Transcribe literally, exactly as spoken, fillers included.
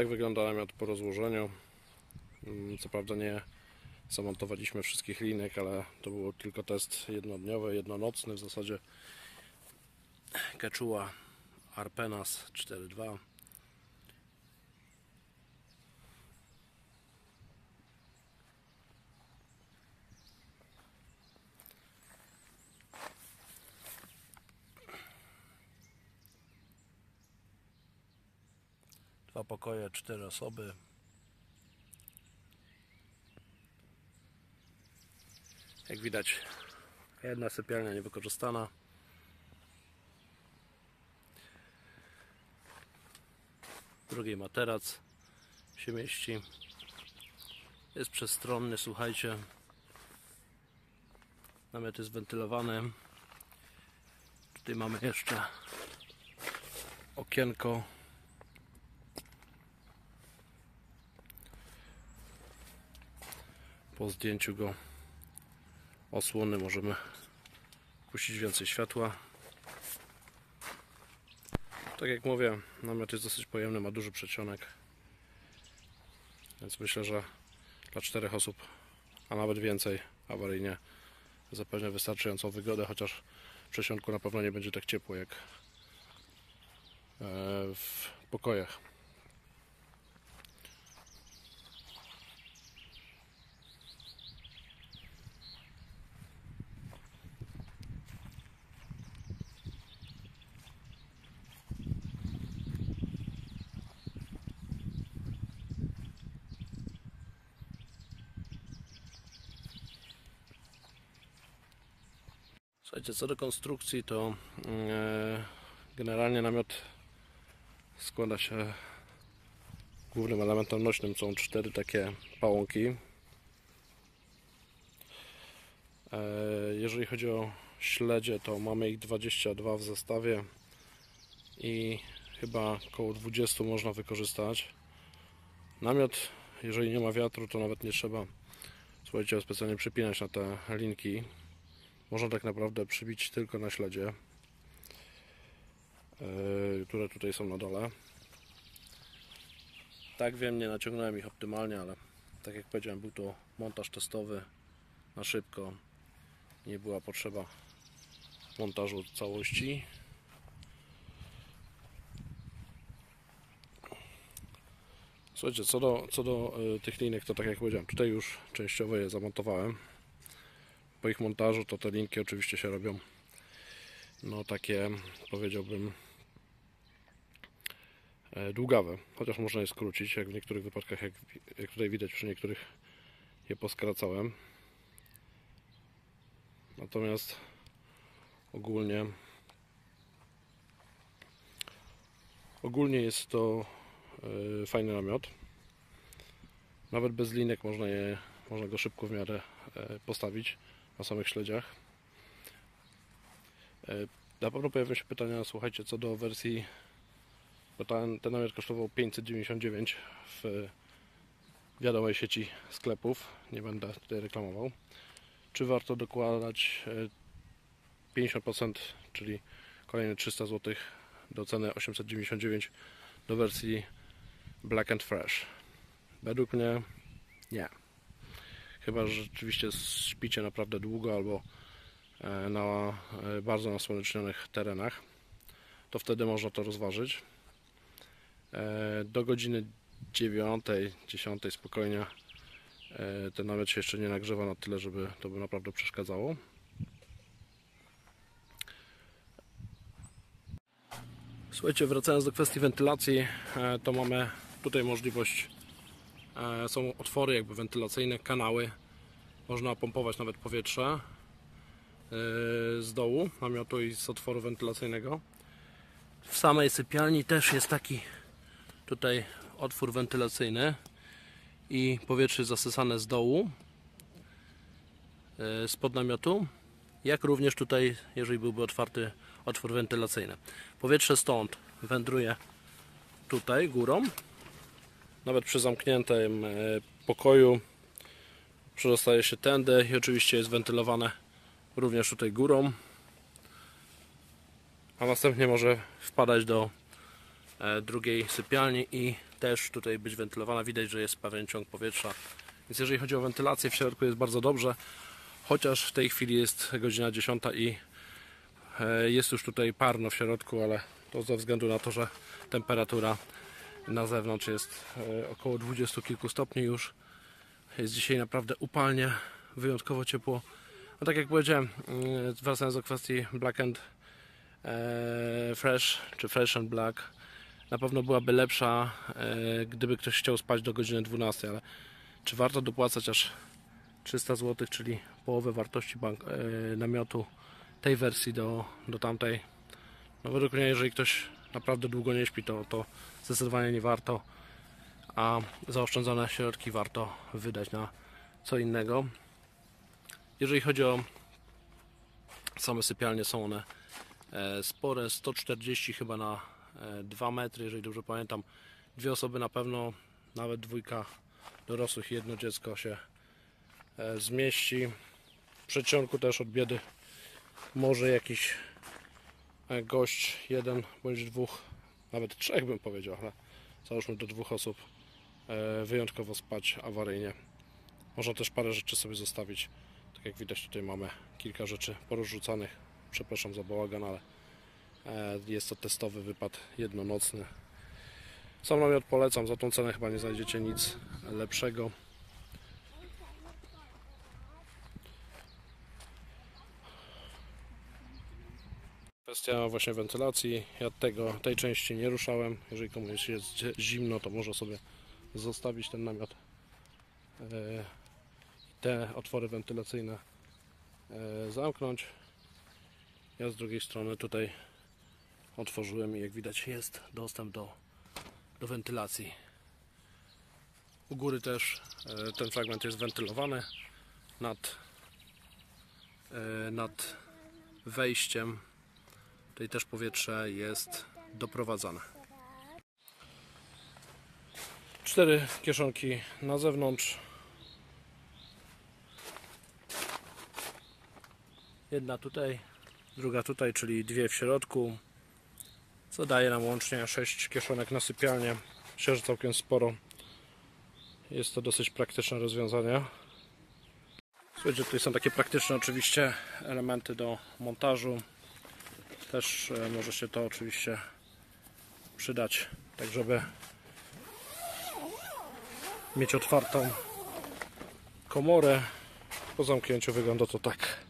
Tak wygląda namiot po rozłożeniu. Co prawda nie zamontowaliśmy wszystkich linek, ale to był tylko test jednodniowy, jednonocny w zasadzie. Quechua Arpenaz cztery dwa. Dwa pokoje, cztery osoby. Jak widać, jedna sypialnia niewykorzystana. Drugi materac się mieści. Jest przestronny, słuchajcie. Namiot jest wentylowany. Tutaj mamy jeszcze okienko. Po zdjęciu go osłony możemy puścić więcej światła. Tak jak mówię, namiot jest dosyć pojemny, ma duży przecionek, więc myślę, że dla czterech osób, a nawet więcej, awaryjnie zapewnia wystarczającą wygodę, chociaż w przesionku na pewno nie będzie tak ciepło jak w pokojach. Słuchajcie, co do konstrukcji, to generalnie namiot składa się, głównym elementem nośnym są cztery takie pałąki. Jeżeli chodzi o śledzie, to mamy ich dwadzieścia dwa w zestawie i chyba około dwudziestu można wykorzystać. Namiot, jeżeli nie ma wiatru, to nawet nie trzeba, słuchajcie, specjalnie przypinać na te linki. Można tak naprawdę przybić tylko na śledzie, które tutaj są na dole. Tak, wiem, nie naciągnąłem ich optymalnie, ale tak jak powiedziałem, był to montaż testowy na szybko. Nie była potrzeba montażu całości. Słuchajcie, co do, co do tych linek, to tak jak powiedziałem, tutaj już częściowo je zamontowałem. Po ich montażu to te linki oczywiście się robią, no takie, powiedziałbym, długawe, chociaż można je skrócić, jak w niektórych wypadkach, jak, jak tutaj widać, przy niektórych je poskracałem. Natomiast ogólnie ogólnie jest to yy, fajny namiot. Nawet bez linek można je, można go szybko w miarę postawić na samych śledziach. Na pewno pojawią się pytania, słuchajcie, co do wersji, bo ten, ten namiot kosztował pięćset dziewięćdziesiąt dziewięć w wiadomej sieci sklepów, nie będę tutaj reklamował. Czy warto dokładać pięćdziesiąt procent, czyli kolejne trzysta złotych do ceny osiemset dziewięćdziesiąt dziewięć do wersji Black and Fresh? Według mnie nie. Chyba że rzeczywiście śpicie naprawdę długo albo na bardzo nasłonecznionych terenach, to wtedy można to rozważyć. Do godziny dziewiątej, dziesiątej spokojnie ten namiot się jeszcze nie nagrzewa na tyle, żeby to by naprawdę przeszkadzało. Słuchajcie, wracając do kwestii wentylacji, to mamy tutaj możliwość, są otwory jakby wentylacyjne, kanały, można pompować nawet powietrze z dołu namiotu i z otworu wentylacyjnego. W samej sypialni też jest taki tutaj otwór wentylacyjny i powietrze zasysane z dołu, spod namiotu, jak również tutaj, jeżeli byłby otwarty otwór wentylacyjny, powietrze stąd wędruje tutaj górą. Nawet przy zamkniętym pokoju przedostaje się tędy i oczywiście jest wentylowane również tutaj górą, a następnie może wpadać do drugiej sypialni i też tutaj być wentylowana. Widać, że jest pewien ciąg powietrza. Więc jeżeli chodzi o wentylację, w środku jest bardzo dobrze. Chociaż w tej chwili jest godzina dziesiąta i jest już tutaj parno w środku, ale to ze względu na to, że temperatura na zewnątrz jest około dwudziestu kilku stopni już. Jest dzisiaj naprawdę upalnie, wyjątkowo ciepło. No tak jak powiedziałem, wracając do kwestii Black and Fresh, czy Fresh and Black, na pewno byłaby lepsza, gdyby ktoś chciał spać do godziny dwunastej, ale czy warto dopłacać aż trzysta złotych, czyli połowę wartości bank, namiotu tej wersji do, do tamtej? No według mnie, jeżeli ktoś naprawdę długo nie śpi, to, to zdecydowanie nie warto, a zaoszczędzone środki warto wydać na co innego. Jeżeli chodzi o same sypialnie, są one spore, sto czterdzieści chyba na dwa metry, jeżeli dobrze pamiętam. Dwie osoby na pewno, nawet dwójka dorosłych i jedno dziecko się zmieści. W przeciągu też od biedy może jakiś gość, jeden bądź dwóch, nawet trzech bym powiedział, ale załóżmy do dwóch osób, wyjątkowo spać awaryjnie. Można też parę rzeczy sobie zostawić. Tak jak widać, tutaj mamy kilka rzeczy porozrzucanych. Przepraszam za bałagan, ale jest to testowy wypad jednonocny. Sam namiot polecam, za tą cenę chyba nie znajdziecie nic lepszego. Kwestia właśnie wentylacji, ja tego, tej części nie ruszałem. Jeżeli komuś jest zimno, to może sobie zostawić ten namiot. Te otwory wentylacyjne zamknąć. Ja z drugiej strony tutaj otworzyłem i jak widać jest dostęp do, do wentylacji. U góry też ten fragment jest wentylowany. Nad, nad wejściem tutaj też powietrze jest doprowadzane. Cztery kieszonki na zewnątrz. Jedna tutaj, druga tutaj, czyli dwie w środku, co daje nam łącznie sześć kieszonek na sypialnię. Myślę, że całkiem sporo. Jest to dosyć praktyczne rozwiązanie. Słuchajcie, tutaj są takie praktyczne oczywiście elementy do montażu. Też może się to oczywiście przydać, tak żeby mieć otwartą komorę. Po zamknięciu wygląda to tak.